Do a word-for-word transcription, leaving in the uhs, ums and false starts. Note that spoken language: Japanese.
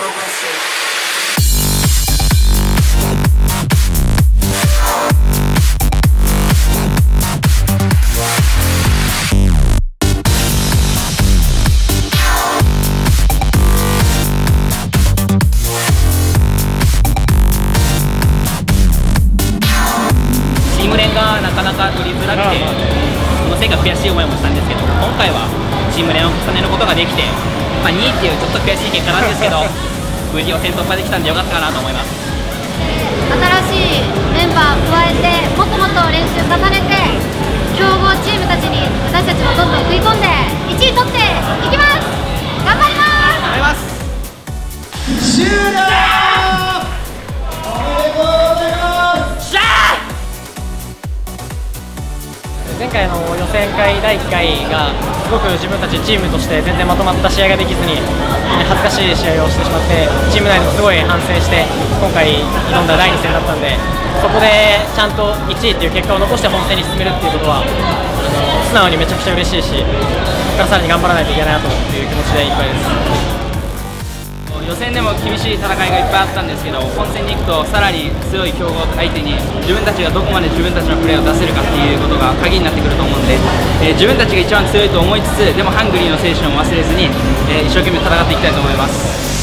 God bless you.無事予選突破できたんでよかったかなと思います。新しいメンバーを加えてもっともっと練習重ねて強豪チームたちに私たちもどんどん食い込んでいちい取っていきます。頑張ります。終了。おめでとうございます。前回の予選会だいいっかいがすごく自分たちチームとして全然まとまった試合ができずに恥ずかしい試合をしてしまってチーム内でもすごい反省して今回挑んだだいに戦だったんでそこでちゃんといちいっていう結果を残して本戦に進めるっていうことは素直にめちゃくちゃ嬉しいしここからさらに頑張らないといけないなという気持ちでいっぱいです。予選でも厳しい戦いがいっぱいあったんですけど本戦に行くとさらに強い強豪相手に自分たちがどこまで自分たちのプレーを出せるかっていうことが鍵になってくると思うんで。えー、自分たちが一番強いと思いつつでもハングリーの精神を忘れずに、えー、一生懸命戦っていきたいと思います。